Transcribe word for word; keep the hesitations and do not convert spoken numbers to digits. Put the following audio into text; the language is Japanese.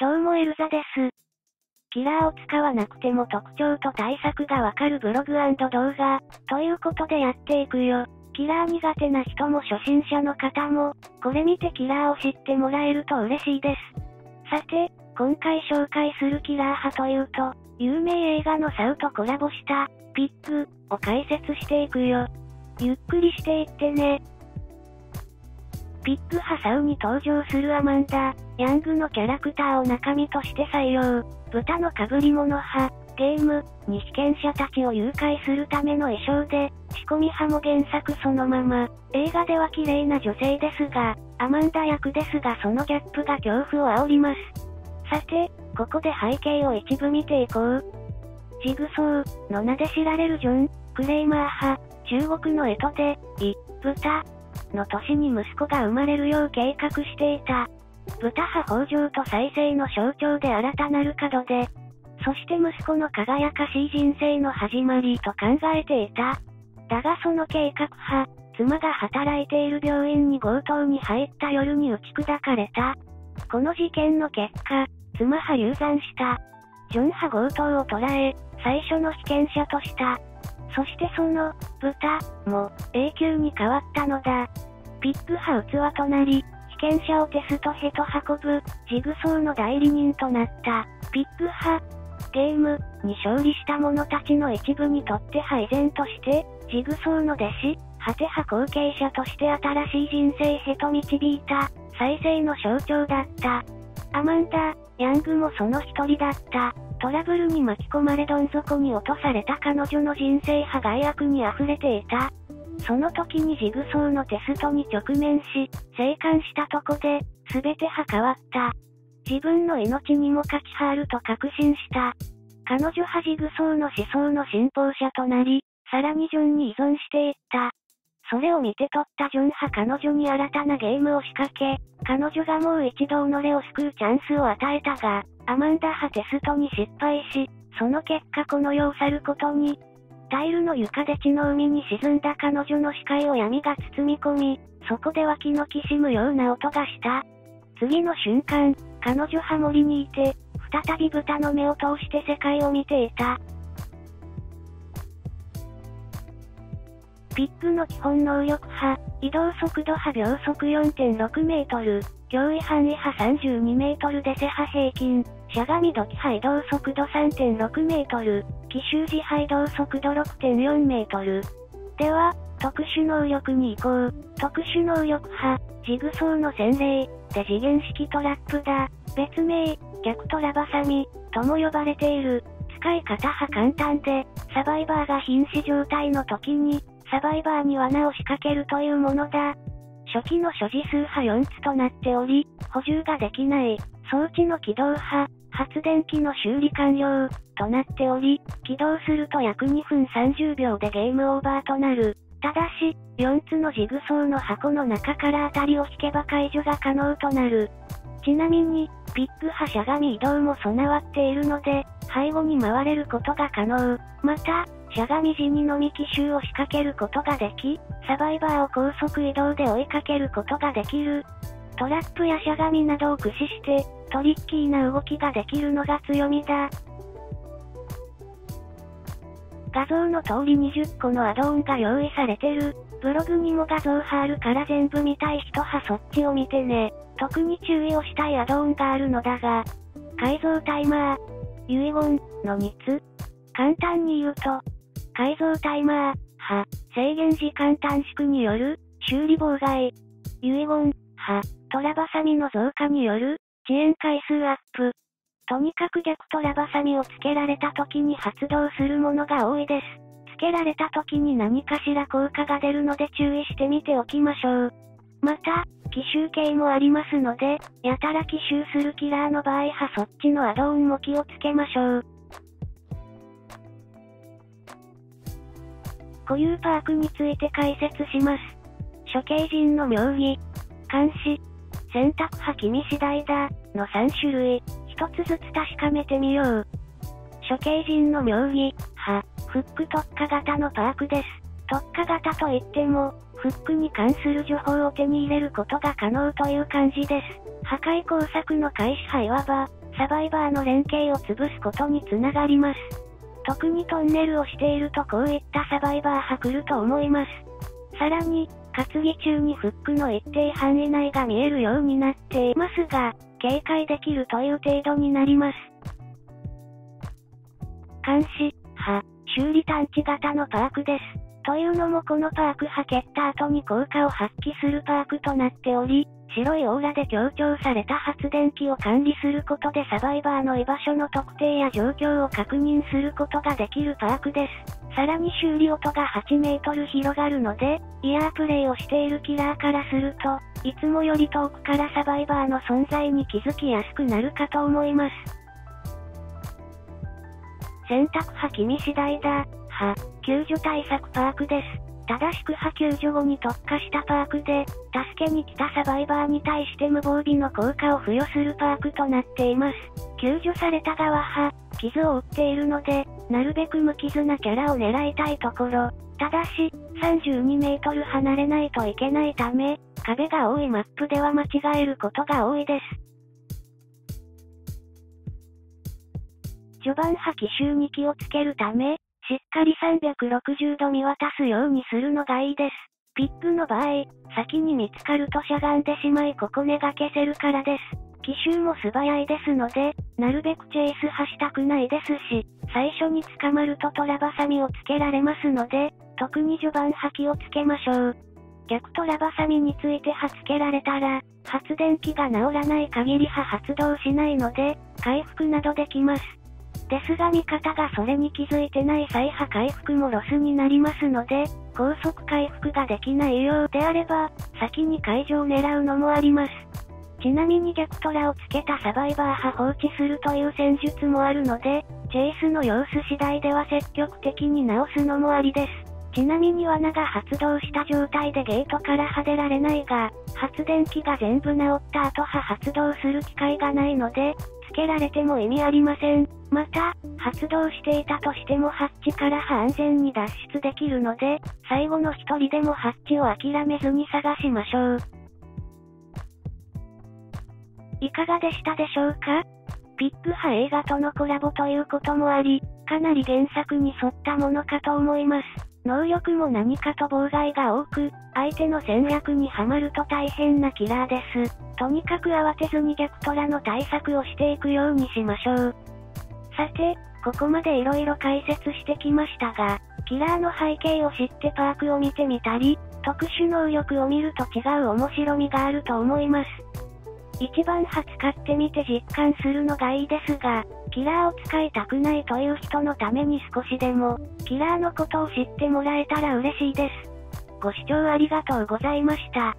どうもエルザです。キラーを使わなくても特徴と対策がわかるブログ&動画、ということでやっていくよ。キラー苦手な人も初心者の方も、これ見てキラーを知ってもらえると嬉しいです。さて、今回紹介するキラー派というと、有名映画のサウとコラボした、ピッグを解説していくよ。ゆっくりしていってね。ピッグ派サウに登場するアマンダ・ヤングのキャラクターを中身として採用。豚の被り物派、ゲームに被験者たちを誘拐するための衣装で、仕込み派も原作そのまま。映画では綺麗な女性ですが、アマンダ役ですがそのギャップが恐怖を煽ります。さて、ここで背景を一部見ていこう。ジグソーの名で知られるジョン・クレイマー派、中国の干支で、い、豚の年に息子が生まれるよう計画していた。豚派豊穣と再生の象徴で新たなる門で、そして息子の輝かしい人生の始まりと考えていた。だがその計画派、妻が働いている病院に強盗に入った夜に打ち砕かれた。この事件の結果、妻派流産した。ジョン派強盗を捕らえ、最初の被験者とした。そしてその、豚、も、永久に変わったのだ。ピッグ派器となり、被験者をテストへと運ぶ、ジグソーの代理人となった。ピッグ派、ゲームに勝利した者たちの一部にとっては依然として、ジグソーの弟子、果て派後継者として新しい人生へと導いた、再生の象徴だった。アマンダ・ヤングもその一人だった。トラブルに巻き込まれどん底に落とされた彼女の人生は害悪に溢れていた。その時にジグソーのテストに直面し、生還したとこで、すべては変わった。自分の命にも価値はあると確信した。彼女はジグソーの思想の信奉者となり、さらにジョンに依存していった。それを見て取ったジョンは彼女に新たなゲームを仕掛け、彼女がもう一度己を救うチャンスを与えたが、アマンダ派テストに失敗し、その結果この世を去ることに。タイルの床で血の海に沈んだ彼女の視界を闇が包み込み、そこで脇のきしむような音がした。次の瞬間、彼女は森にいて、再び豚の目を通して世界を見ていた。ピッグの基本能力派、移動速度派秒速 よんてんろく メートル、脅威範囲派さんじゅうにメートルで背派平均、しゃがみ時派移動速度 さんてんろく メートル、奇襲時派移動速度 ろくてんよん メートル。では、特殊能力に移行。特殊能力派、ジグソーの洗礼、で次元式トラップだ。別名、逆トラバサミ、とも呼ばれている。使い方は簡単で、サバイバーが瀕死状態の時に、サバイバーに罠を仕掛けるというものだ。初期の所持数派よんつとなっており、補充ができない、装置の起動派、発電機の修理完了、となっており、起動すると約にふんさんじゅうびょうでゲームオーバーとなる。ただし、よんつのジグソーの箱の中から当たりを引けば解除が可能となる。ちなみに、ピッグ派しゃがみ移動も備わっているので、背後に回れることが可能。また、しゃがみ時にのみ奇襲を仕掛けることができ、サバイバーを高速移動で追いかけることができる。トラップやしゃがみなどを駆使して、トリッキーな動きができるのが強みだ。画像の通りにじゅっこのアドオンが用意されてる。ブログにも画像はあるから全部見たい人はそっちを見てね。特に注意をしたいアドオンがあるのだが、改造タイマー、遺言のみっつ。簡単に言うと、改造タイマー、派、制限時間短縮による、修理妨害。遺言、派、トラバサミの増加による、遅延回数アップ。とにかく逆トラバサミをつけられた時に発動するものが多いです。つけられた時に何かしら効果が出るので注意してみておきましょう。また、奇襲系もありますので、やたら奇襲するキラーの場合はそっちのアドオンも気をつけましょう。固有パークについて解説します。処刑人の妙義、監視、選択派君次第だ、のさん種類、一つずつ確かめてみよう。処刑人の妙義、派、フック特化型のパークです。特化型といっても、フックに関する情報を手に入れることが可能という感じです。破壊工作の開始派いわば、サバイバーの連携を潰すことにつながります。特にトンネルをしているとこういったサバイバーは来ると思います。さらに、担ぎ中にフックの一定範囲内が見えるようになっていますが、警戒できるという程度になります。監視、波、修理探知型のパークです。というのもこのパークは蹴った後に効果を発揮するパークとなっており、白いオーラで強調された発電機を管理することでサバイバーの居場所の特定や状況を確認することができるパークです。さらに修理音がはちメートル広がるので、イヤープレイをしているキラーからすると、いつもより遠くからサバイバーの存在に気づきやすくなるかと思います。選択は君次第だ、は、救助対策パークです。正しくは救助後に特化したパークで、助けに来たサバイバーに対して無防備の効果を付与するパークとなっています。救助された側は、傷を負っているので、なるべく無傷なキャラを狙いたいところ。ただし、さんじゅうにメートル離れないといけないため、壁が多いマップでは間違えることが多いです。序盤は奇襲に気をつけるため、しっかりさんびゃくろくじゅうど見渡すようにするのがいいです。ピックの場合、先に見つかるとしゃがんでしまいここ根が消せるからです。奇襲も素早いですので、なるべくチェイスはしたくないですし、最初に捕まるとトラバサミをつけられますので、特に序盤は気をつけましょう。逆トラバサミについてはつけられたら、発電機が治らない限りは発動しないので、回復などできます。ですが味方がそれに気づいてない際は回復もロスになりますので、高速回復ができないようであれば、先に解除を狙うのもあります。ちなみに逆トラをつけたサバイバーは放置するという戦術もあるので、チェイスの様子次第では積極的に直すのもありです。ちなみに罠が発動した状態でゲートからは出られないが、発電機が全部直った後は発動する機会がないので、つけられても意味ありません。また、発動していたとしてもハッチからは安全に脱出できるので、最後の一人でもハッチを諦めずに探しましょう。いかがでしたでしょうか？ピックは映画とのコラボということもあり、かなり原作に沿ったものかと思います。能力も何かと妨害が多く、相手の戦略にはまると大変なキラーです。とにかく慌てずに逆トラの対策をしていくようにしましょう。さて、ここまで色々解説してきましたが、キラーの背景を知ってパークを見てみたり、特殊能力を見ると違う面白みがあると思います。一番は使ってみて実感するのがいいですが、キラーを使いたくないという人のために少しでも、キラーのことを知ってもらえたら嬉しいです。ご視聴ありがとうございました。